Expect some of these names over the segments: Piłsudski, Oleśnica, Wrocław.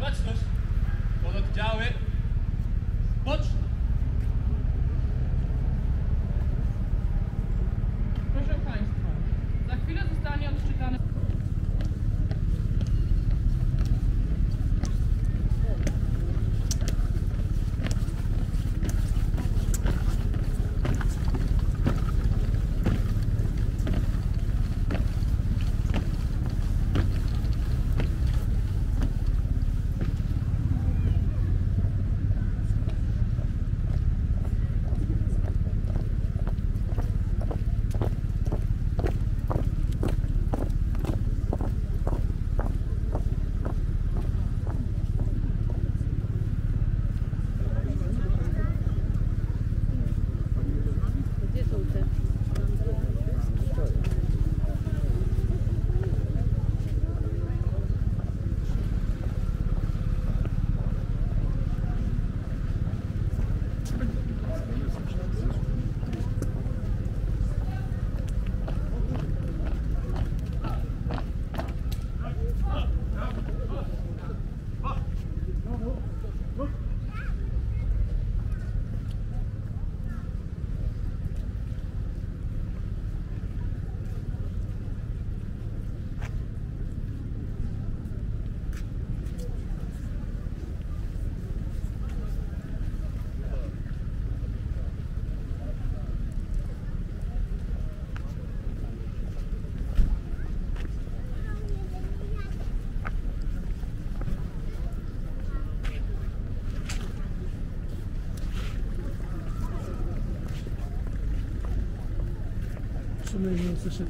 Baczność, pododdziały, boczne. Proszę Państwa, za chwilę zostanie odczytane... Nie słyszę.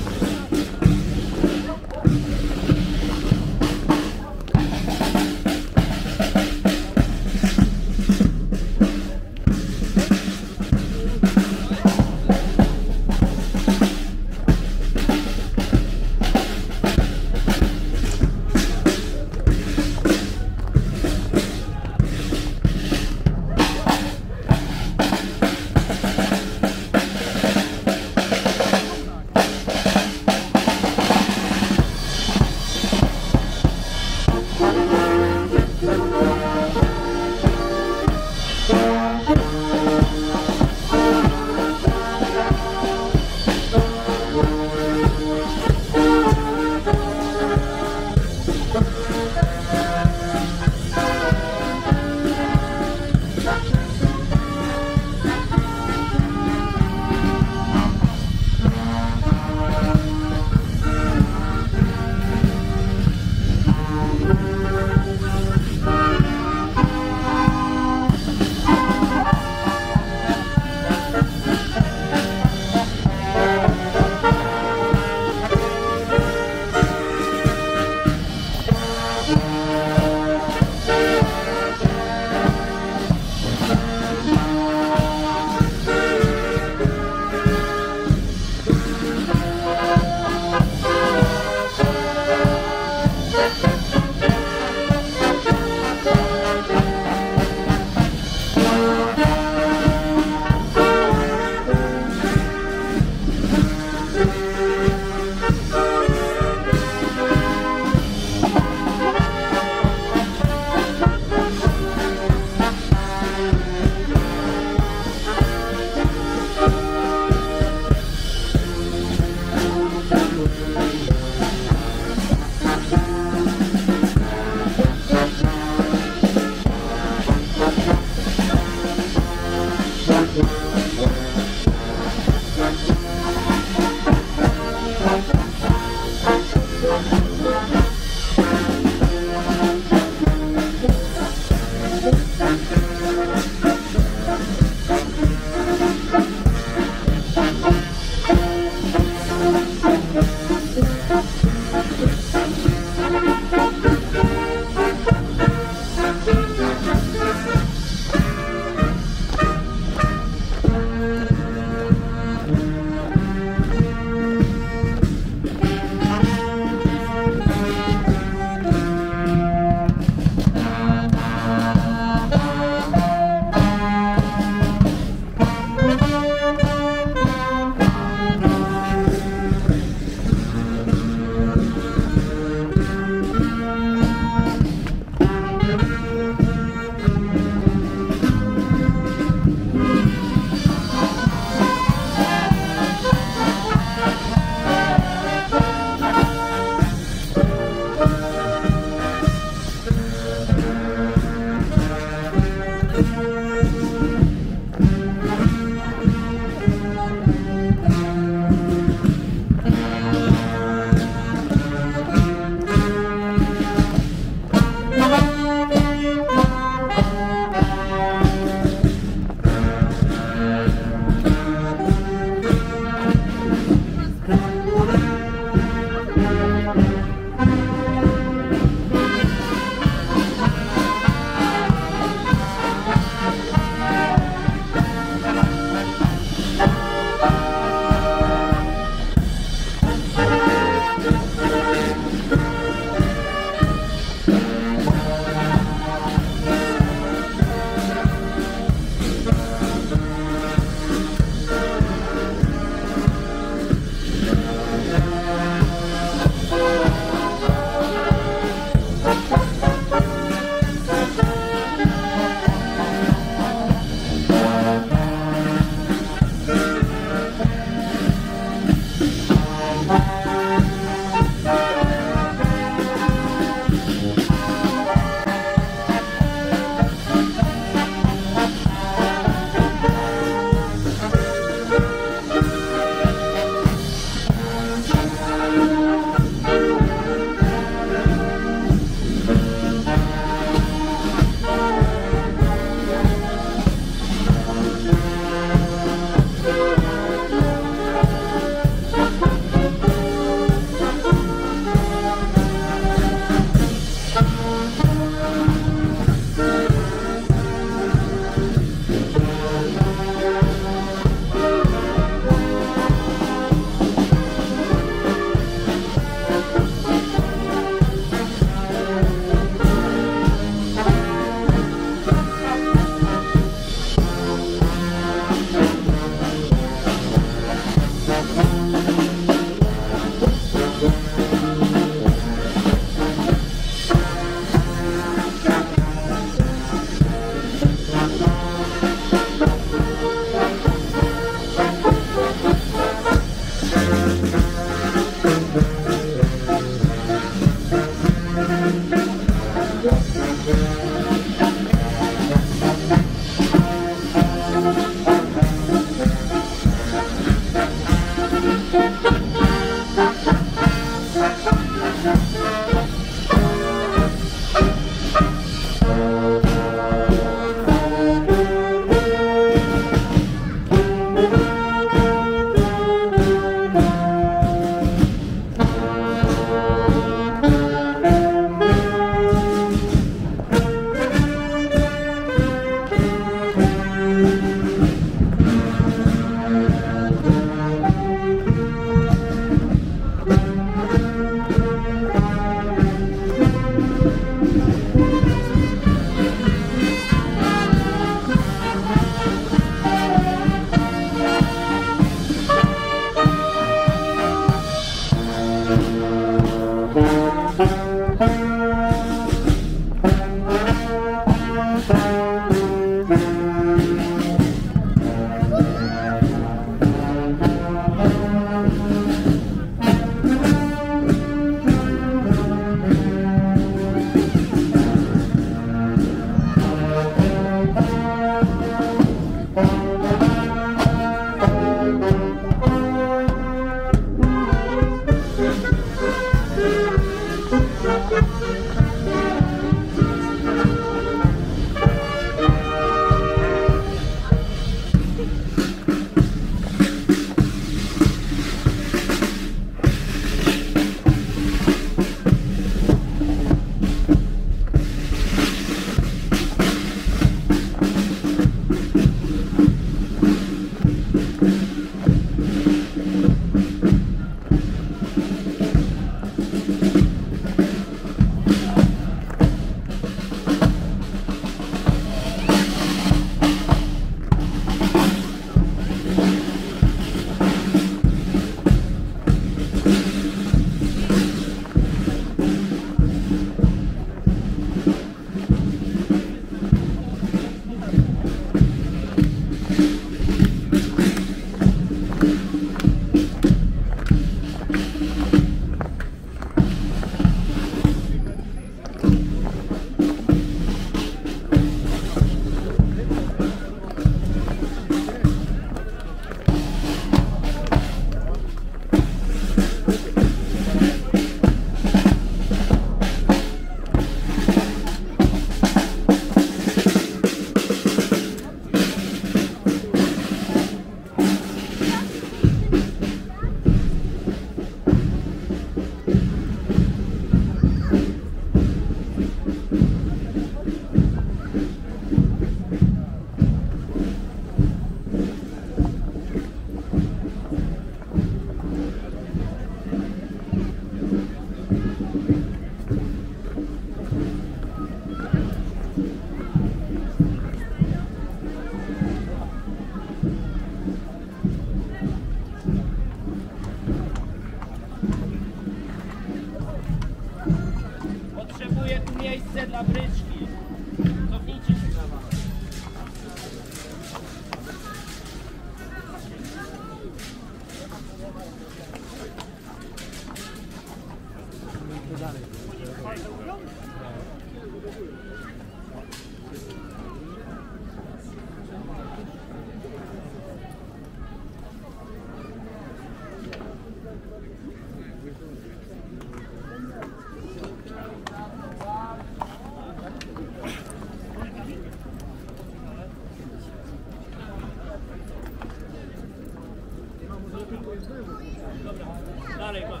Dalej ma.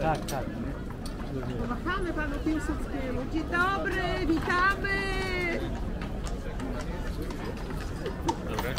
Tak, tak. Pomachamy panu Piłsudskiemu. Dzień dobry, witamy! Dobre.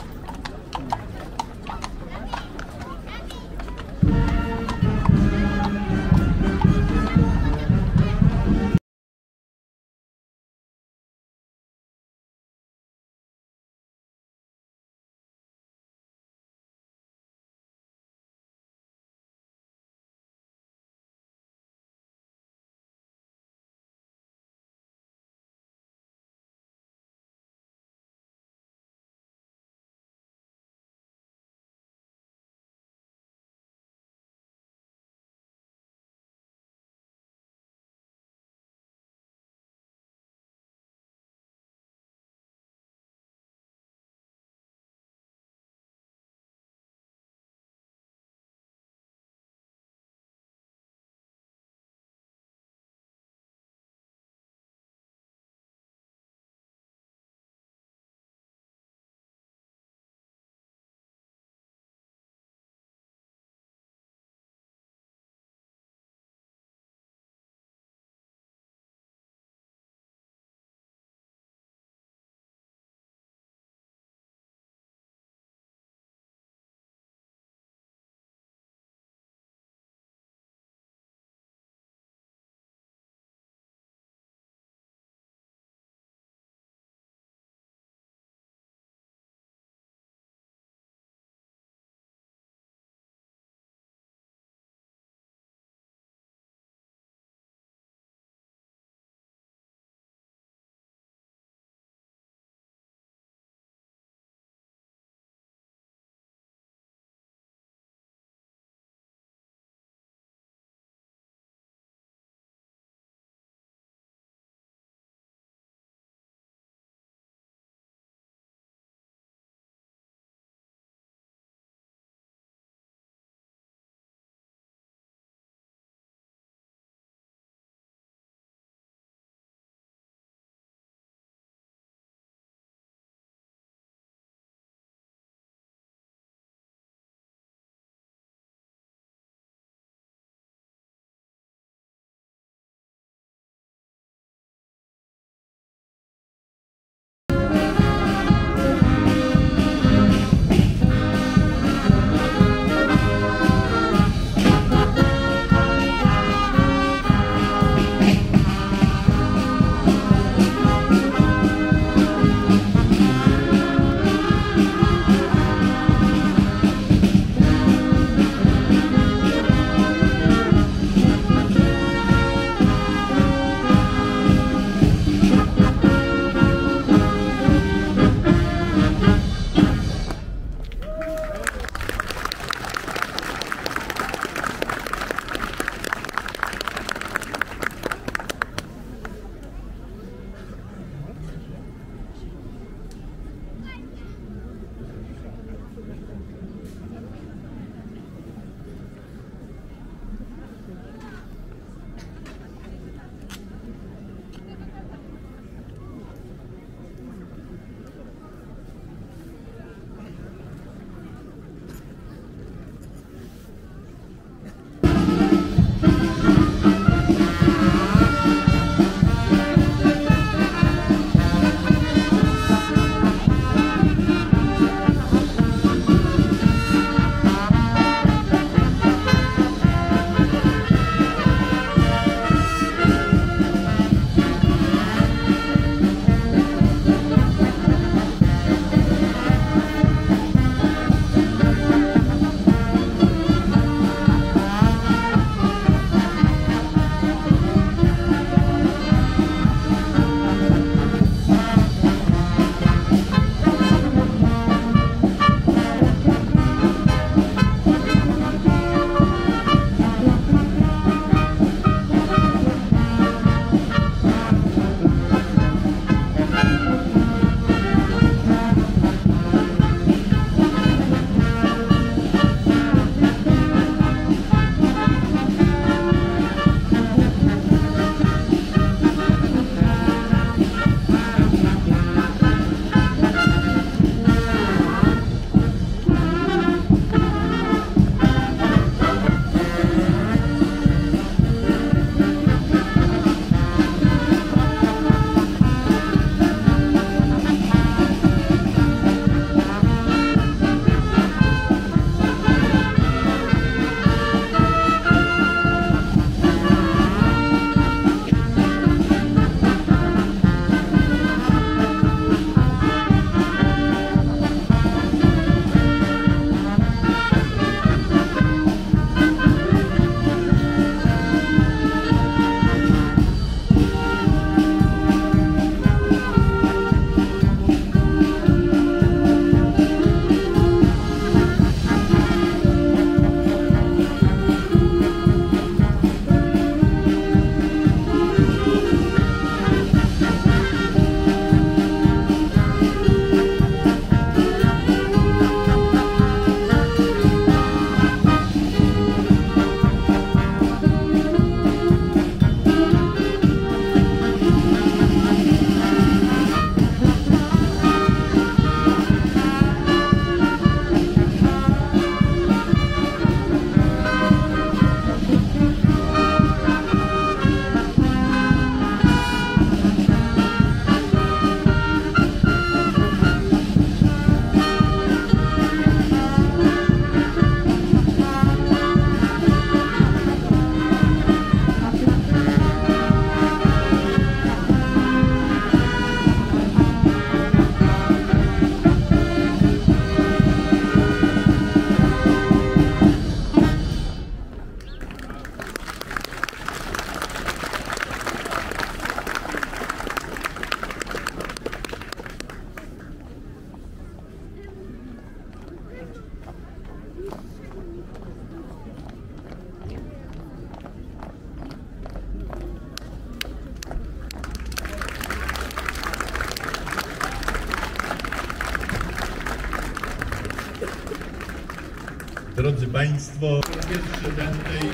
Drodzy Państwo, pierwszy dantej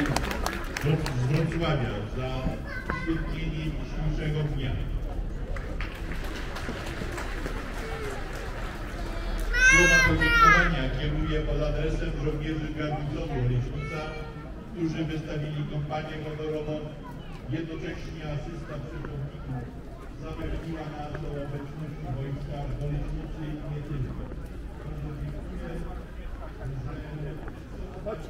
z Wrocławia za świetnienie dzisiejszego dnia. Słowa podziękowania kieruję pod adresem żołnierzy garnizonu Oleśnica, którzy wystawili kompanię honorową. Jednocześnie asystent przypomników zapewniła nas o obecności wojska w Oleśnicy i nie tylko. Dobrze.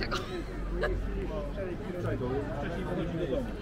niczego. Wcześniej wchodzi do domu.